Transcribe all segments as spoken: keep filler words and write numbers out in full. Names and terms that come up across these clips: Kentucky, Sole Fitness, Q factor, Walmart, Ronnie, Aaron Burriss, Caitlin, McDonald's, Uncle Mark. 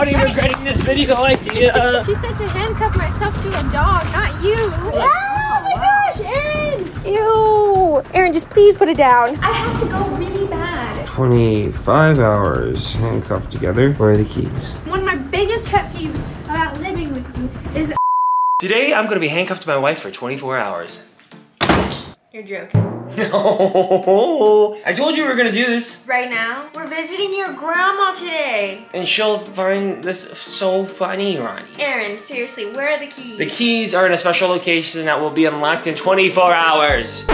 already regretting this video idea. She said to handcuff myself to a dog, not you. Oh my gosh, Aaron! Ew. Aaron, just please put it down. I have to go really bad. twenty-five hours handcuffed together. Where are the keys? One of my biggest pet peeves about living with you is... Today, I'm gonna be handcuffed to my wife for twenty-four hours. You're joking. No, I told you we were gonna do this. Right now? We're visiting your grandma today. And she'll find this so funny, Ronnie. Aaron, seriously, where are the keys? The keys are in a special location that will be unlocked in twenty-four hours.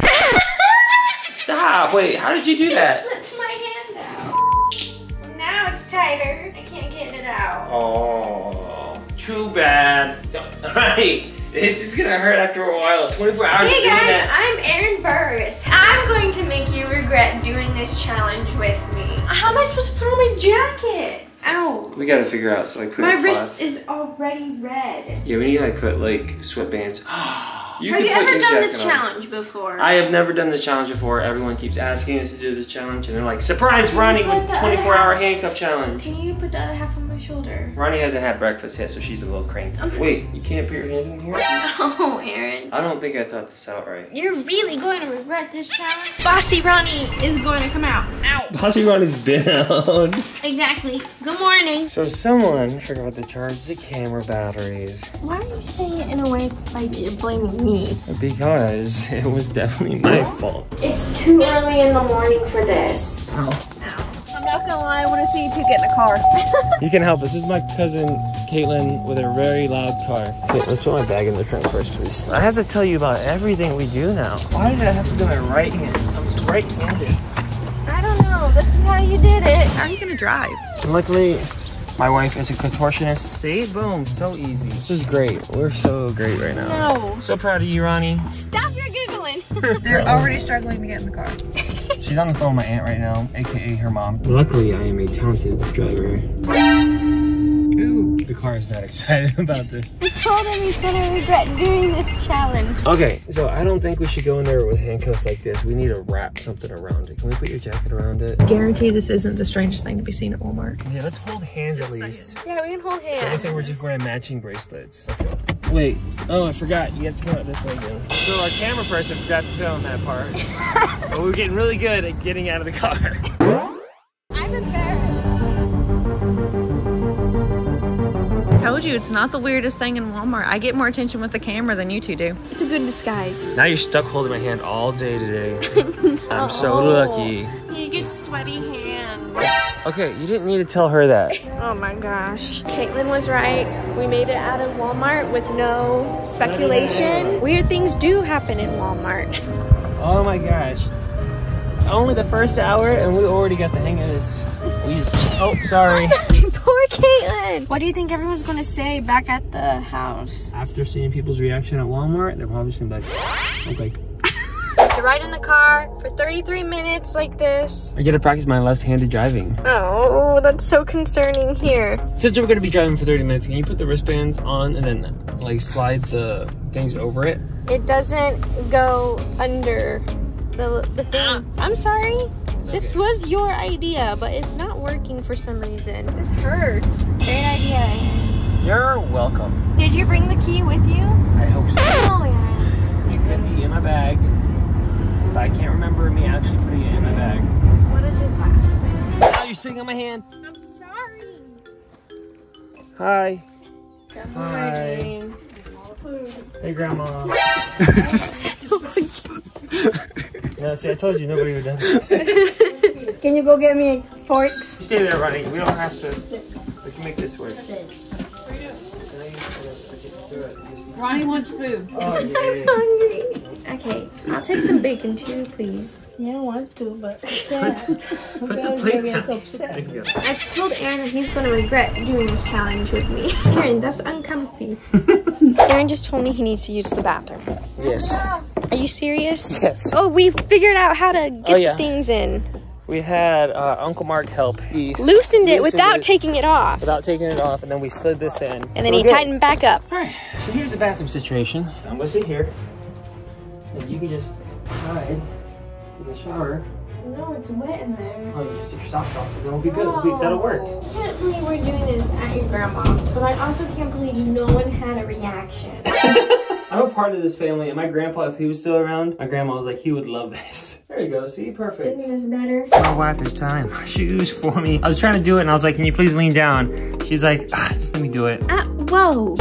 Stop, wait, how did you do that? I slipped my hand out. Now it's tighter. I can't get it out. Oh, too bad. All right. This is gonna hurt after a while. twenty-four hours. Hey guys, I'm Aaron Burriss. I'm going to make you regret doing this challenge with me. How am I supposed to put on my jacket? Ow. We gotta figure out. So I put my wrist is already red. Yeah, we need to like put like sweatbands. You have you ever done this challenge before? I have never done this challenge before. Everyone keeps asking us to do this challenge, and they're like, "Surprise, Ronnie with twenty-four hour handcuff challenge." Can you put the other half on my shoulder? Ronnie hasn't had breakfast yet, so she's a little cranky. Um, Wait, you can't put your hand in here? No, Aaron. I don't think I thought this out right. You're really going to regret this challenge. Bossy Ronnie is going to come out. Ow. Bossy Ronnie's been out. Exactly. Good morning. So someone forgot to charge the camera batteries. Why are you saying it in a way like you're blaming me? Because it was definitely my fault. It's too early in the morning for this. Oh. No. I'm not gonna lie, I wanna see you two get in a car. You can help us. This is my cousin, Caitlin, with a very loud car. Okay, let's put my bag in the trunk first, please. I have to tell you about everything we do now. Why did I have to do my right hand? I'm right-handed. I don't know. This is how you did it. How are you gonna drive? And luckily, my wife is a contortionist. See? Boom. So easy. This is great. We're so great right now. No. So proud of you, Ronnie. Stop your giggling. They're already struggling to get in the car. She's on the phone with my aunt right now, a k a her mom. Luckily, I am a talented driver. Ooh. The car is not excited about this. We told him he's going to regret doing this challenge. Okay, so I don't think we should go in there with handcuffs like this. We need to wrap something around it. Can we put your jacket around it? Guarantee this isn't the strangest thing to be seen at Walmart. Yeah, let's hold hands at least. Yeah, we can hold hands. So let's say we're just wearing matching bracelets. Let's go. Wait. Oh, I forgot. You have to come out this way again. So our camera person forgot to film that part. But we're getting really good at getting out of the car. I'm embarrassed. I told you, it's not the weirdest thing in Walmart. I get more attention with the camera than you two do. It's a good disguise. Now you're stuck holding my hand all day today. No. I'm so lucky. You get sweaty hands. Okay, you didn't need to tell her that. Oh my gosh. Caitlin was right. We made it out of Walmart with no speculation. Weird things do happen in Walmart. Oh my gosh. Only the first hour and we already got the hang of this. We just, oh, sorry. Poor Caitlin. What do you think everyone's gonna say back at the house? After seeing people's reaction at Walmart, they're probably just gonna be like, okay. To ride in the car for thirty-three minutes like this. I get to practice my left-handed driving. Oh, that's so concerning here. Since we're gonna be driving for thirty minutes, can you put the wristbands on and then like slide the things over it? It doesn't go under. The, the thing. I'm sorry. Okay. This was your idea, but it's not working for some reason. This hurts. Great idea. You're welcome. Did you bring the key with you? I hope so. Oh, yeah. It could be in my bag, but I can't remember me actually putting it in my bag. What a disaster. Now you're sitting on my hand. I'm sorry. Hi. Grandma. Hi. Hey, Grandma. No, see, I told you nobody would do that. Can you go get me forks? Stay there, Ronnie. We don't have to. We can make this work. Ronnie wants food. Oh, yeah. I'm hungry. Okay, I'll take some bacon too, please. Yeah, I don't want to, but yeah. Put the plate down. So I told Aaron he's going to regret doing this challenge with me. Aaron, that's uncomfy. Aaron just told me he needs to use the bathroom. Yes. Are you serious? Yes. Oh, we figured out how to get oh, yeah. the things in. We had uh, Uncle Mark help. He loosened, loosened it without it, taking it off. Without taking it off, and then we slid this in. And so then he tightened back up. All right, so here's the bathroom situation. I'm going to sit here, and you can just hide in the shower. No. no, it's wet in there. Oh, you just take your socks off and it'll be good. No. It'll be, that'll work. I can't believe we're doing this at your grandma's, but I also can't believe no one had a reaction. I'm a part of this family, and my grandpa, if he was still around, my grandma was like, he would love this. There you go, see, perfect. Isn't this better? My wife is tying my shoes for me. I was trying to do it, and I was like, can you please lean down? She's like, ah, just let me do it. Uh, whoa.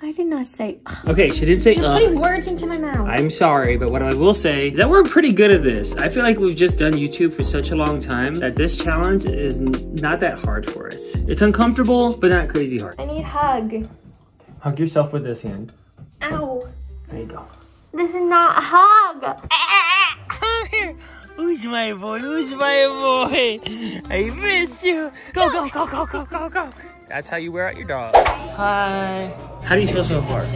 I did not say ugh. Okay, she did say ugh. You're putting words into my mouth. I'm sorry, but what I will say is that we're pretty good at this. I feel like we've just done YouTube for such a long time that this challenge is not that hard for us. It's uncomfortable, but not crazy hard. I need a hug. Hug yourself with this hand. Ow. There you go. This is not a hug. Come here. Who's my boy? Who's my boy? I miss you. Go, go, go, go, go, go, go. That's how you wear out your dog. Hi. How do you feel so far? I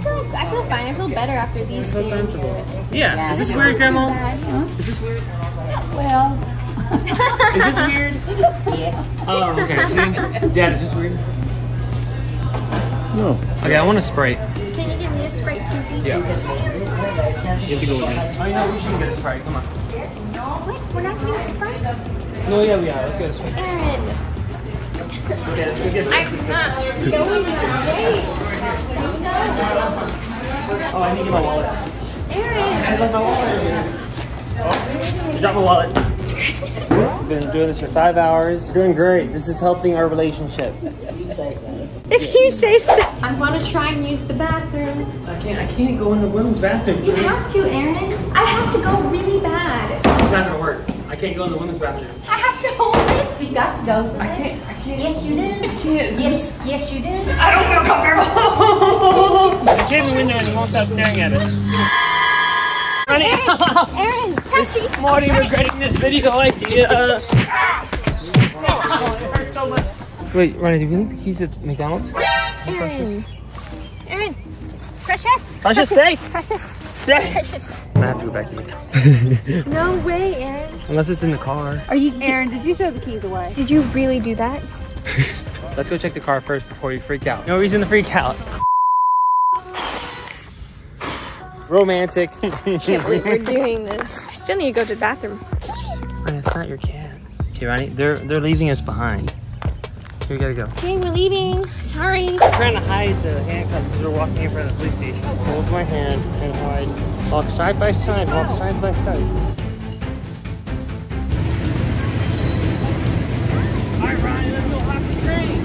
feel, I feel fine. I feel better after these things. Yeah. yeah. Is this weird, Grandma? Huh? Is this weird? Well. Is this weird? Yes. Oh, okay. See? Dad, is this weird? No. Okay, I want a Sprite. Can you give me a Sprite too, please? Yeah. You have to go with me. Oh, yeah, we should get a Sprite. Come on. What? We're not getting a Sprite? No, yeah, we are. Let's get a Sprite. Aaron. I'm not. Oh, I need my wallet. Aaron! I left my wallet. Oh, you dropped my wallet. We've been doing this for five hours. We're doing great. This is helping our relationship. If you say so. If you say so. I want to try and use the bathroom. I can't. I can't go in the women's bathroom. You have to, Aaron. I have to go really bad. It's not gonna work. I can't go in the women's bathroom. I have to hold it. You got to go. I can't. I can't. Yes, you did. I can't. Yes, yes, you did. I don't feel comfortable. I came in the window and he won't stop staring at us. Ronnie, Aaron, Aaron touchy. Morty regretting this video idea. Uh, oh, it hurts so much. Wait, Ronnie, do we need the keys at McDonald's? Aaron, Aaron, precious, precious, stay, precious, stay, precious. I have to go back to McDonald's. No way, Aaron. Unless it's in the car. Are you, Aaron, did you throw the keys away? Did you really do that? Let's go check the car first before you freak out. No reason to freak out. Romantic. I can't believe we're doing this. I still need to go to the bathroom. Ronnie, it's not your cat. Okay, Ronnie, they're, they're leaving us behind. We gotta go. Okay, we're leaving. Sorry. I'm trying to hide the handcuffs because we're walking in front of the police station. Okay. Hold my hand and hide. Walk side by side, walk oh. side by side. Alright, Ronnie, let's go hop the train.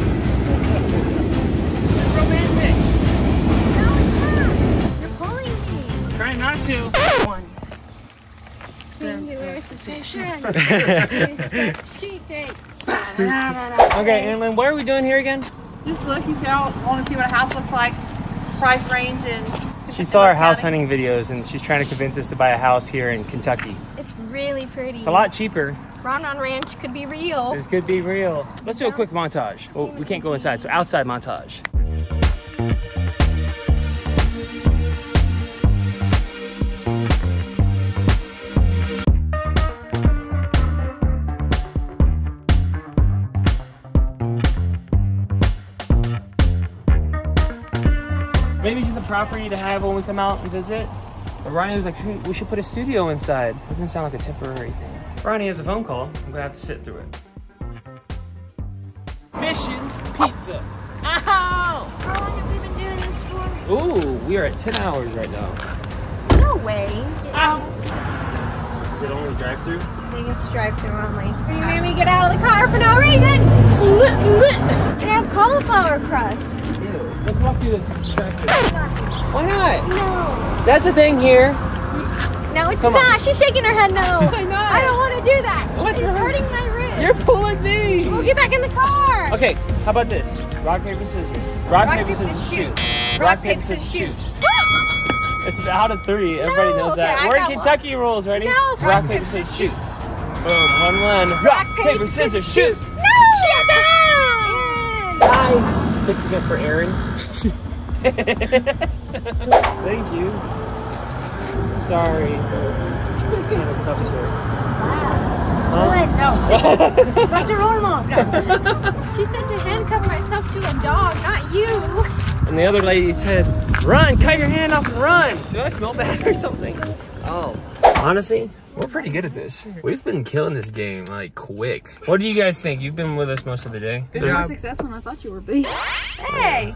It's romantic. No, it's not. You're pulling me. Try not to. One. Singular sensation. She takes. Okay, and then what are we doing here again? Just look, you see, I want to see what a house looks like, price range, and... She saw our house hunting videos, and she's trying to convince us to buy a house here in Kentucky. It's really pretty. It's a lot cheaper. Ron Ron Ranch could be real. This could be real. Let's do a quick montage. Well, we can't go inside, so outside montage. Maybe just a property to have when we come out and visit. But Ronnie was like, we should put a studio inside. It doesn't sound like a temporary thing. Ronnie has a phone call. I'm going to have to sit through it. Mission Pizza. Ow! How long have we been doing this for? Ooh, we are at ten hours right now. No way. Ow! Is it only drive-thru? I think it's drive-thru only. You made me get out of the car for no reason! Can I have cauliflower crust? Let's walk through the tractor. Why not? No. That's a thing here. No, it's Come not. On. She's shaking her head no. Why not? I don't want to do that. What's it's wrong? Hurting my wrist. You're pulling me. We'll get back in the car. Okay, how about this? Rock, paper, scissors. Rock, rock paper, scissors, shoot. shoot. Rock, paper, scissors, shoot. It's out of three. No, everybody knows okay, that. I We're in Kentucky one. Rules, ready? No. Rock, rock paper, scissors, shoot. Boom, one, one. Rock, rock paper, paper, scissors, shoot. No. Shut up. Bye. Picking up for Aaron. Thank you. Sorry. Wow. Huh? No. That's your own mom. No. She said to handcuff myself to a dog, not you. And the other lady said, run, cut your hand off and run. Do I smell bad or something? Oh. Honestly, We're pretty good at this. We've been killing this game like quick. What do you guys think? You've been with us most of the day. Good job. More successful than I thought you were, B. Hey!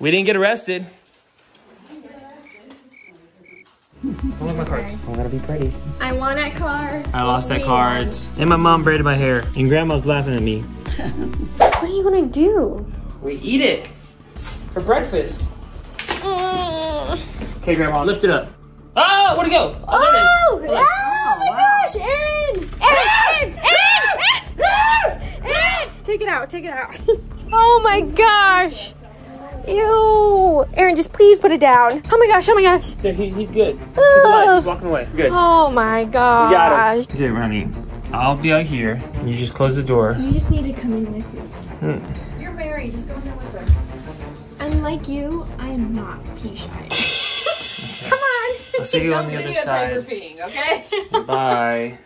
We didn't get arrested. I want my cards. I gotta be pretty. I want at cards. I lost at cards. And my mom braided my hair. And grandma's laughing at me. What are you gonna do? We eat it for breakfast. Mm. Okay, grandma, lift it up. Oh, where'd it go? Oh, oh, there it is. Oh, oh my wow. gosh, Aaron! Aaron! Aaron! Aaron! Aaron! Aaron! Aaron! Take it out, take it out. Oh my gosh. Ew. Aaron, just please put it down. Oh my gosh, oh my gosh. There, he, he's good. He's alive, he's walking away. Good. Oh my gosh. You got him. Okay, Ronnie, I'll be out here. You just close the door. You just need to come in with me. Hmm. You're married, just go in there with her. Unlike you, I am not pea shy. Come on. I'll see you on the other side. Don't videotape your peeing, okay? Bye.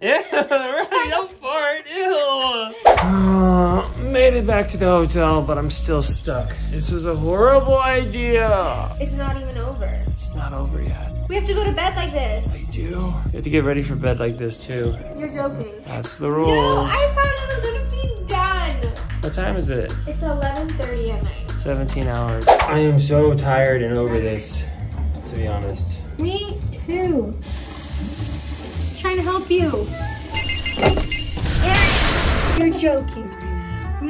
Yeah, right, I'm fart, ew. Uh, made it back to the hotel, but I'm still stuck. This was a horrible idea. It's not even over. It's not over yet. We have to go to bed like this. I do. You have to get ready for bed like this, too. You're joking. That's the rules. No, I thought it was gonna be done. What time is it? It's eleven thirty at night. seventeen hours. I am so tired and over this, to be honest. Me too. Trying to help you. Aaron, you're joking.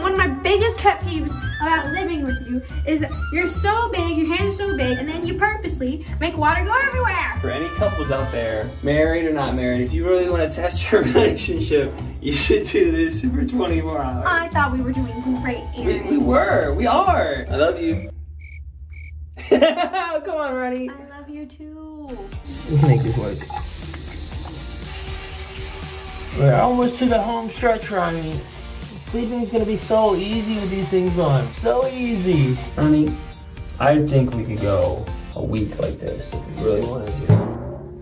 One of my biggest pet peeves about living with you is you're so big, your hands are so big, and then you purposely make water go everywhere. For any couples out there, married or not married, if you really want to test your relationship, you should do this for twenty-four hours. I thought we were doing great, Aaron. We, we were. We are. I love you. Come on, Ronnie. I love you too. Make this work. We're almost to the home stretch, Ronnie. Sleeping is gonna be so easy with these things on. So easy. Ronnie, I think we could go a week like this if we really wanted to. No.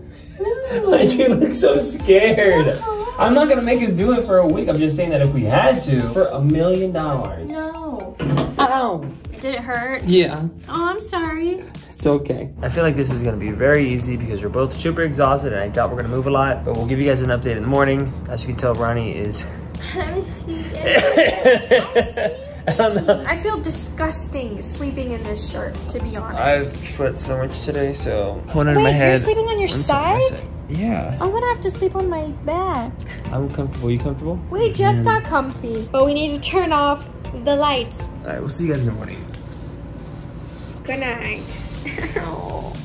Why'd you look so scared? No. I'm not gonna make us do it for a week. I'm just saying that if we had to, for a million dollars. No. Ow. Did it hurt? Yeah. Oh, I'm sorry. It's okay. I feel like this is gonna be very easy because we're both super exhausted and I doubt we're gonna move a lot, but we'll give you guys an update in the morning. As you can tell, Ronnie is... I'm sleeping. I don't know. I feel disgusting sleeping in this shirt, to be honest. I've sweat so much today, so... One in my head. Wait, you're sleeping on your side? Yeah. I'm gonna have to sleep on my back. I'm comfortable. You comfortable? We just mm. got comfy, but we need to turn off the lights. All right, we'll see you guys in the morning. Good night. Ow.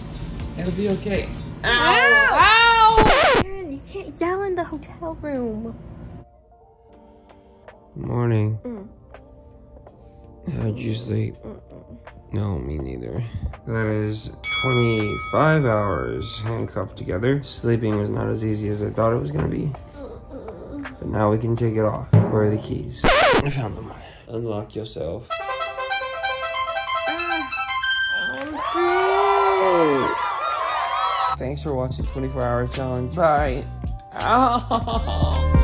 It'll be okay. Ow! Ow! Ow! Aaron, you can't yell in the hotel room. Morning. Mm. How'd you sleep? Mm-mm. No, me neither. That is twenty-five hours handcuffed together. Sleeping was not as easy as I thought it was gonna be. Mm-mm. But now we can take it off. Where are the keys? I found them. Unlock yourself. Thanks for watching twenty-four hour challenge. Bye. Ow.